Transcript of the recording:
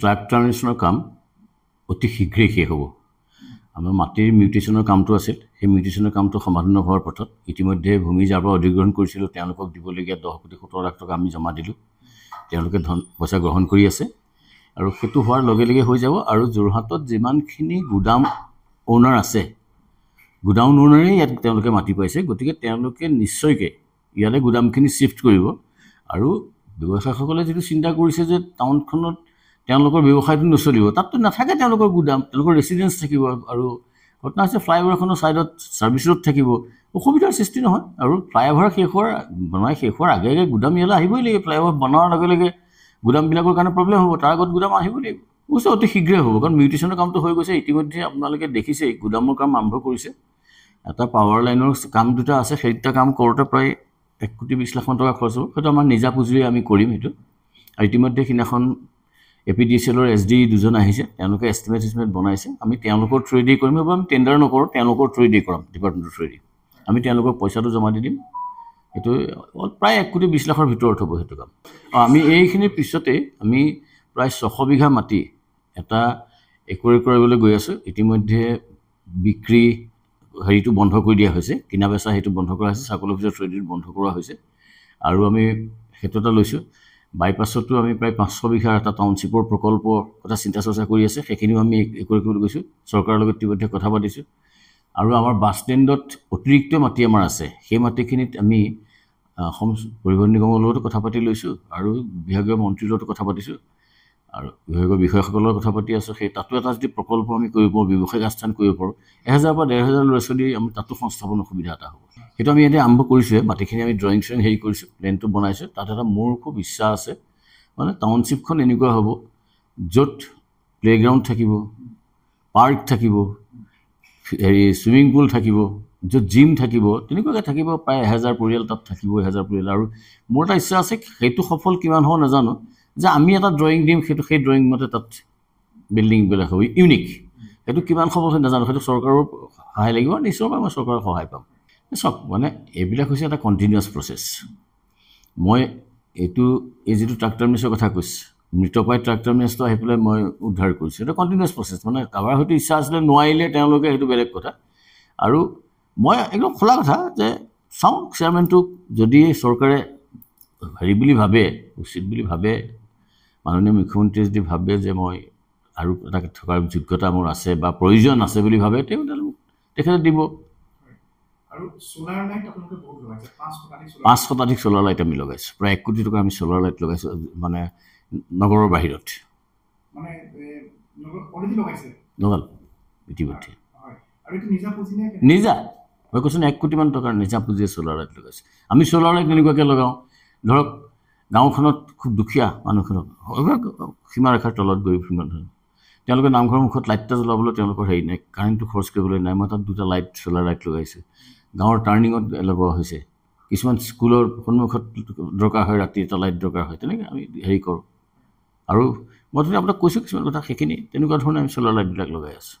Truck টাৰ্মিনেশ্যনৰ কাম অতি শীঘ্ৰেই শেষ হ'ব। আমাৰ মাটিৰ মিউটেশ্যনৰ কামটো আছিল, সেই মিউটেশ্যনৰ কামটো সমাধান হোৱাৰ পথত। ইতিমধ্যে ভূমি যাৰ পৰা অধিগ্ৰহণ কৰিছিলোঁ তেওঁলোকক দিবলগীয়া 10,70,00,000 টকা আমি জমা দিলোঁ, তেওঁলোকে ধন পইচা গ্ৰহণ কৰি আছে আৰু সেইটো হোৱাৰ লগে লগে হৈ যাব। আৰু যোৰহাটত যিমানখিনি গুদাম অ'নাৰ আছে, গুদাম অ'নাৰেই ইয়াত তেওঁলোকে মাটি পাইছে, গতিকে তেওঁলোকে নিশ্চয়কৈ ইয়ালৈ গুদামখিনি শ্বিফ্ট কৰিব। আৰু ব্যৱসায়ীসকলে যিটো চিন্তা কৰিছে যে টাউনখনত তেওঁলোকৰ ব্যৱসায়টো নচলিব, তাততো নাথাকে তেওঁলোকৰ গুদাম, তেওঁলোকৰ ৰেচিডেঞ্চ থাকিব। আৰু ঘটনা হৈছে ফ্লাইঅভাৰখনৰ ছাইডত ছাৰ্ভিচ ৰোড থাকিব, অসুবিধাৰ সৃষ্টি নহয়। আৰু ফ্লাইঅভাৰ শেষ হোৱাৰ আগে আগে গুদাম ইয়ালৈ আহিবই লাগিব, ফ্লাইঅভাৰ বনোৱাৰ লগে লগে গুদামবিলাকৰ কাৰণে প্ৰব্লেম হ'ব, তাৰ আগত গুদাম আহিব লাগিব। অৱশ্যে অতি শীঘ্ৰেই হ'ব, কাৰণ মিউটেশ্যনৰ কামটো হৈ গৈছে। ইতিমধ্যে আপোনালোকে দেখিছেই গুদামৰ কাম আৰম্ভ কৰিছে, এটা পাৱাৰ লাইনৰ কাম দুটা আছে, সেই দুটা কাম কৰোঁতে প্ৰায় 1,20,00,000 টকা খৰচ হ'ব। সেইটো আমাৰ নিজা পুঁজিৰে আমি কৰিম সেইটো। আৰু ইতিমধ্যে সিদিনাখন APDCLৰ SD দুজন আহিছে, তেওঁলোকে এষ্টিমেট বনাইছে, আমি তেওঁলোকৰ থ্ৰুৱেদি কৰিম। এইবোৰ আমি টেণ্ডাৰ নকৰোঁ, তেওঁলোকৰ থ্ৰুৱেদি কৰাম, ডিপাৰ্টমেণ্টৰ থ্ৰুৱেদি আমি তেওঁলোকক পইচাটো জমা দি দিম। এইটো প্ৰায় 1,20,00,000ৰ ভিতৰত হ'ব সেইটো কাম। আমি এইখিনিৰ পিছতে আমি প্ৰায় 600 বিঘা মাটি এটা একৰি কৰিবলৈ গৈ আছোঁ। ইতিমধ্যে বিক্ৰী হেৰিটো বন্ধ কৰি দিয়া হৈছে, কিনা বেচা সেইটো বন্ধ কৰা হৈছে, চাৰ্কল অফিচৰ থ্ৰুৱেদি বন্ধ কৰা হৈছে। আৰু আমি সেইটো এটা লৈছোঁ। বাইপাছতো আমি প্ৰায় 500 বিঘাৰ এটা টাউনশ্বিপৰ প্ৰকল্প কথা চিন্তা চৰ্চা কৰি আছে, সেইখিনিও আমি একৰি কৰিবলৈ গৈছোঁ, চৰকাৰৰ লগত ইতিমধ্যে কথা পাতিছোঁ। আৰু আমাৰ বাছ ষ্টেণ্ডত অতিৰিক্ত মাটি আমাৰ আছে, সেই মাটিখিনিত আমি অসম পৰিবহণ নিগমৰ লগতো কথা পাতি লৈছোঁ আৰু বিভাগীয় মন্ত্ৰীৰ লগতো কথা পাতিছোঁ আৰু বিভাগীয় বিষয়াসকলৰ কথা পাতি আছোঁ। সেই তাতো এটা যদি প্ৰকল্প আমি কৰিব পাৰোঁ, ব্যৱসায়িক আস্থান কৰিব পাৰোঁ, 1,000 বা 1,500 ল'ৰা ছোৱালী আমি তাতো সংস্থাপনৰ সুবিধা এটা হ'ব। সেইটো আমি ইয়াতে আৰম্ভ কৰিছোঁহে, মাটিখিনি আমি ড্ৰয়িং হেৰি কৰিছোঁ, প্লেনটো বনাইছোঁ। তাত এটা মোৰ খুব ইচ্ছা আছে, মানে টাউনশ্বিপখন এনেকুৱা হ'ব য'ত প্লে'গ্ৰাউণ্ড থাকিব, পাৰ্ক থাকিব, হেৰি চুইমিং পুল থাকিব, য'ত জিম থাকিব, তেনেকুৱাকৈ থাকিব। প্ৰায় 1,000 পৰিয়াল তাত থাকিব, 1,000 পৰিয়াল। আৰু মোৰ এটা ইচ্ছা আছে, সেইটো সফল কিমান হ'ব নাজানো, যে আমি এটা ড্ৰয়িং দিম, সেইটো সেই ড্ৰয়িং মতে তাত বিল্ডিংবিলাক হ'ব ইউনিক। সেইটো কিমান সফল হয় নাজানো, সেইটো চৰকাৰৰ সহায় লাগিব, নিশ্চয়কৈ মই চৰকাৰৰ সহায় পাম। চাওক, মানে এইবিলাক হৈছে এটা কণ্টিনিউৱাছ প্ৰচেছ। মই এই যিটো ট্ৰাক টাৰ্মিনাছৰ কথা কৈছোঁ, মৃতপায় ট্ৰাক টাৰ্মিনাছটো আহি পেলাই মই উদ্ধাৰ কৰিছোঁ, এটা কণ্টিনিউৱাছ প্ৰচেছ। মানে কাৰোবাৰ হয়তো ইচ্ছা আছিলে, নোৱাৰিলে তেওঁলোকে, সেইটো বেলেগ কথা। আৰু মই একদম খোলা কথা যে চাওঁ, চেয়াৰমেনটোক যদি চৰকাৰে হেৰি বুলি ভাবে, উচিত বুলি ভাবে, মাননীয় মুখ্যমন্ত্ৰীয়ে যদি ভাবে যে মই আৰু এটা থকাৰ যোগ্যতা মোৰ আছে বা প্ৰয়োজন আছে বুলি ভাবে, তেওঁলোক তেখেতে দিব। আৰু সোলাৰ লাইট আপোনালোকে বহুত লগাইছে, 5 শতাধিক সোলাৰ লাইট আমি লগাইছোঁ, প্ৰায় 1 কোটি টকা আমি সোলাৰ লাইট লগাইছোঁ, মানে নগৰৰ বাহিৰত মানে লগাল। ইতিমধ্যে নিজা মই কৈছোঁ 1 কোটিমান টকাৰ নিজা পুঁজিয়ে সোলাৰ লাইট লগাইছোঁ। আমি সোলাৰ লাইট এনেকুৱাকৈ লগাওঁ, ধৰক গাঁওখনত খুব দুখীয়া মানুহখনক সীমাৰেখাৰ তলত গৈ মানুহ, তেওঁলোকে নামঘৰৰ মুখত লাইট এটা জ্বলাবলৈ তেওঁলোকৰ হেৰি নাই, কাৰেণ্টটো খৰচ কৰিবলৈ নাই, মই তাত 2টা লাইট সোলাৰ লাইট লগাইছোঁ। গাঁৱৰ টাৰ্ণিঙত লগোৱা হৈছে, কিছুমান স্কুলৰ সন্মুখত দৰকাৰ হয়, ৰাতি এটা লাইট দৰকাৰ হয়, তেনেকৈ আমি হেৰি কৰোঁ। আৰু মই আপোনাক কৈছোঁ কিছুমান কথা, সেইখিনি তেনেকুৱা ধৰণে আমি সোলাৰ লাইটবিলাক লগাই আছোঁ।